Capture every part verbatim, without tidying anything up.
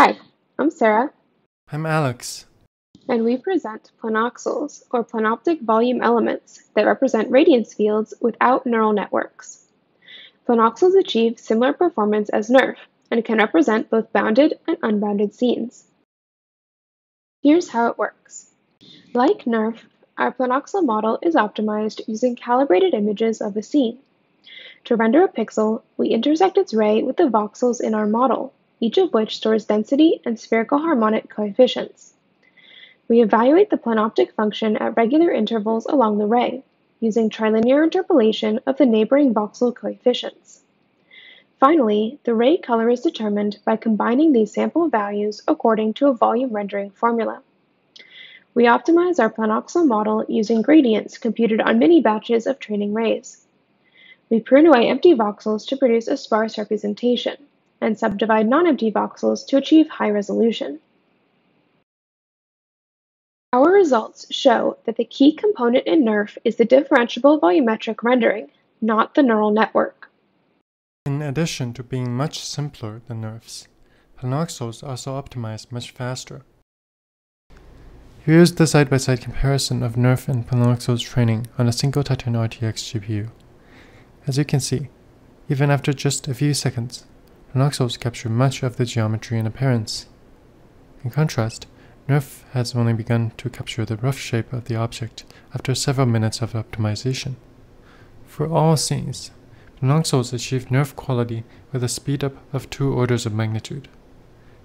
Hi, I'm Sarah. I'm Alex. And we present plenoxels, or plenoptic volume elements, that represent radiance fields without neural networks. Plenoxels achieve similar performance as nerf and can represent both bounded and unbounded scenes. Here's how it works. Like nerf, our plenoxel model is optimized using calibrated images of a scene. To render a pixel, we intersect its ray with the voxels in our model, each of which stores density and spherical harmonic coefficients. We evaluate the plenoptic function at regular intervals along the ray, using trilinear interpolation of the neighboring voxel coefficients. Finally, the ray color is determined by combining these sample values according to a volume rendering formula. We optimize our plenoxel model using gradients computed on mini batches of training rays. We prune away empty voxels to produce a sparse representation, and subdivide non-empty voxels to achieve high resolution. Our results show that the key component in nerf is the differentiable volumetric rendering, not the neural network. In addition to being much simpler than nerfs, plenoxels also optimize much faster. Here's the side-by-side comparison of nerf and plenoxels training on a single Titan R T X G P U. As you can see, even after just a few seconds, plenoxels capture much of the geometry and appearance. In contrast, nerf has only begun to capture the rough shape of the object after several minutes of optimization. For all scenes, plenoxels achieve nerf quality with a speed-up of two orders of magnitude.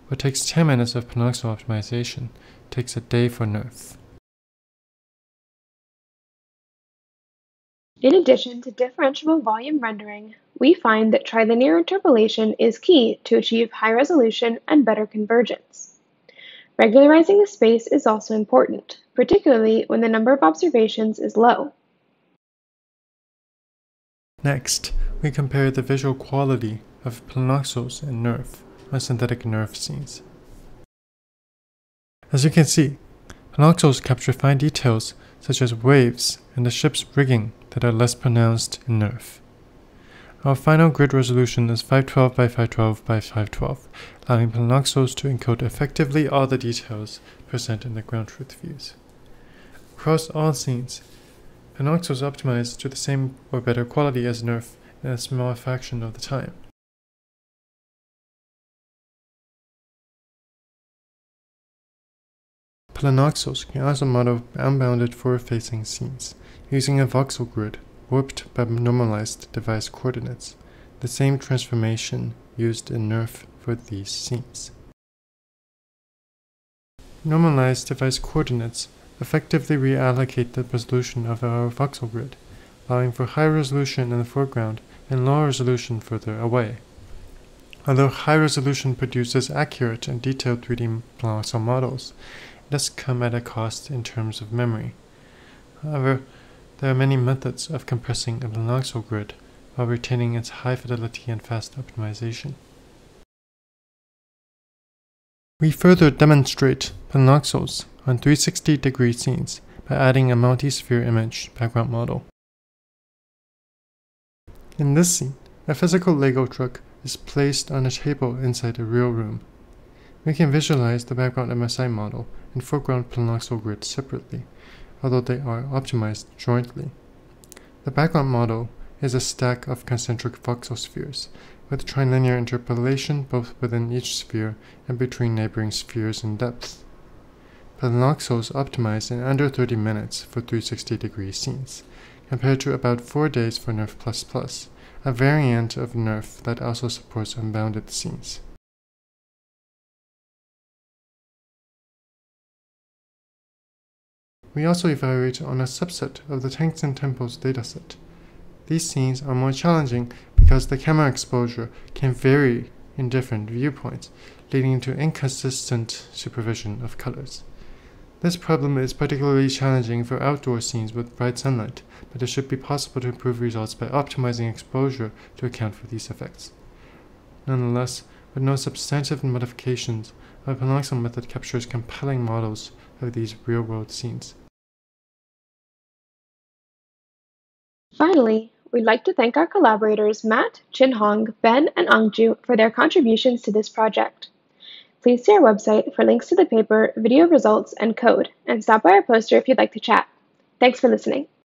What takes ten minutes of plenoxel optimization takes a day for nerf. In addition to differentiable volume rendering, we find that trilinear interpolation is key to achieve high resolution and better convergence. Regularizing the space is also important, particularly when the number of observations is low. Next, we compare the visual quality of plenoxels and nerf on synthetic nerf scenes. As you can see, plenoxels capture fine details such as waves and the ship's rigging that are less pronounced in nerf. Our final grid resolution is five twelve by five twelve by five twelve, allowing plenoxels to encode effectively all the details present in the ground truth views. Across all scenes, plenoxels optimize to the same or better quality as nerf in a small fraction of the time. Plenoxels can also model unbounded forward-facing scenes using a voxel grid warped by normalized device coordinates, the same transformation used in nerf for these scenes. Normalized device coordinates effectively reallocate the resolution of our voxel grid, allowing for high resolution in the foreground and low resolution further away. Although high resolution produces accurate and detailed three D plenoxel models, does come at a cost in terms of memory. However, there are many methods of compressing a plenoxel grid while retaining its high fidelity and fast optimization. We further demonstrate plenoxels on three hundred sixty degree scenes by adding a multi-sphere image background model. In this scene, a physical Lego truck is placed on a table inside a real room. We can visualize the background M S I model and foreground plenoxel grid separately, although they are optimized jointly. The background model is a stack of concentric voxel spheres, with trilinear interpolation both within each sphere and between neighboring spheres in depth. Plenoxels optimize in under thirty minutes for three hundred sixty degree scenes, compared to about four days for nerf plus plus, a variant of nerf that also supports unbounded scenes. We also evaluate on a subset of the Tanks and Temples dataset. These scenes are more challenging because the camera exposure can vary in different viewpoints, leading to inconsistent supervision of colors. This problem is particularly challenging for outdoor scenes with bright sunlight, but it should be possible to improve results by optimizing exposure to account for these effects. Nonetheless, with no substantive modifications, our plenoxel method captures compelling models of these real-world scenes. Finally, we'd like to thank our collaborators Matt, Chin Hong, Ben, and Angju for their contributions to this project. Please see our website for links to the paper, video results, and code, and stop by our poster if you'd like to chat. Thanks for listening.